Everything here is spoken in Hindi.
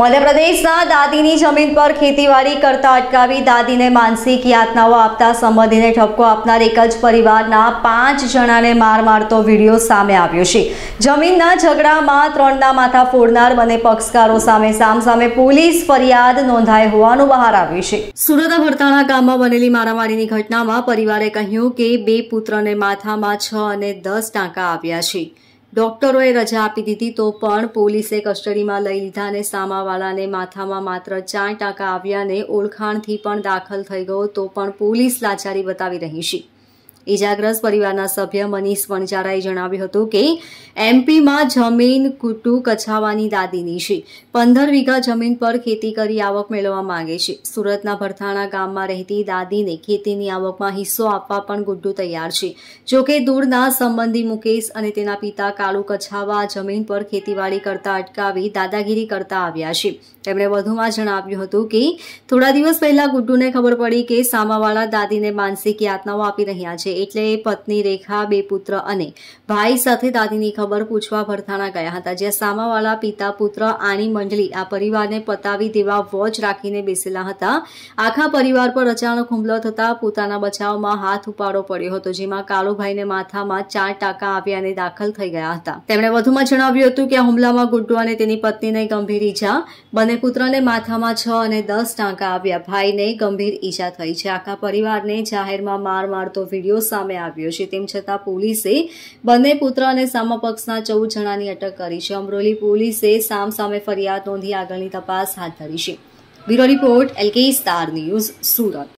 मध्य प्रदेश दादी जमीन पर खेतीवाड़ी करता अटकावी दादी ने मानसिक यातनाओं आपता संबंधी ने ठपको आपनार एक ज परिवार 5 जना ने मार मारता वीडियो सामे आव्यो छे। जमीन झगड़ा में 3 ना माथा फोड़नार बने पक्षकारों सामे सामसामे पुलिस फरियाद नोंधाई होवानुं बहार आव्युं छे। सूरत वरताणा गाममां बनेली मारामारीनी घटनामां परिवारे कह्युं के 2 पुत्रने माथामां 6 अने 10 टांका आव्या छे। डॉक्टरों रजा आपी दीधी तो पण पोलीसे कस्टडी में लई लीधा ने सामावाला ने माथा में मात्र 4 टांका आव्या ने ओळखाण थी पण दाखल थई गयो तो पण पोलीस लाचारी बतावी रही छे। इजाग्रस्त परिवारना सभ्य मनीष वणजाराए जणाव्युं हतुं के एमपी में जमीन कूटू कछावानी दादीनी छे। 15 વીઘા जमीन पर खेती करी आवक मेळववा मांगे छे। सूरतना भरथाणा गाम में रहती दादी ने खेतीनी आवक में हिस्सो आपवा पण गुड्डू तैयार छे। जो के दूरना संबंधी मुकेश अने तेना पिता कालू कछावा जमीन पर खेतीवाड़ी करता अटकावी दादागिरी करता आव्या छे। તેમણે વધુમાં જણાવ્યું હતું કે થોડા દિવસ પહેલા ગુડ્ડુને ખબર પડી કે સામાવાળા દાદીને માનસિક યાતનાઓ આપી રહ્યા છે, એટલે પત્ની રેખા 2 પુત્ર અને ભાઈ સાથે દાદીની ખબર પૂછવા ભરથાણા ગયા હતા, જ્યાં સામાવાળા પિતા પુત્ર આની મંડળી આ પરિવારને પતાવી દેવા વોચ રાખીને બેસેલા હતા। આખા પરિવાર પર અચાનક હુમલો થતા પોતાના બચાવમાં હાથ ઉપાડો પડ્યો હતો, જેમાં કાળુભાઈને માથામાં 4 ટાંકા આવ્યા અને દાખલ થઈ ગયા હતા। તેમણે વધુમાં જણાવ્યું હતું કે આ હુમલામાં ગુડ્ડુ અને તેની પત્નીને ગંભીર ઈજા બને पुत्र ने माथा में 6 और 10 टांका आव्या, भाई ने गंभीर ईजा थई छे। आखा परिवार ने जाहिर में मार मारतो वीडियो सामे आव्यो छे। तेम छतां पोलीसे बने पुत्र अने सामा पक्षना 14 जणानी अटक करी छे। अमरोली पोलीसे साम सामे फरियाद नोंधी आगळनी तपास हाथ धरी छे। Bureau report LK star news सूरत।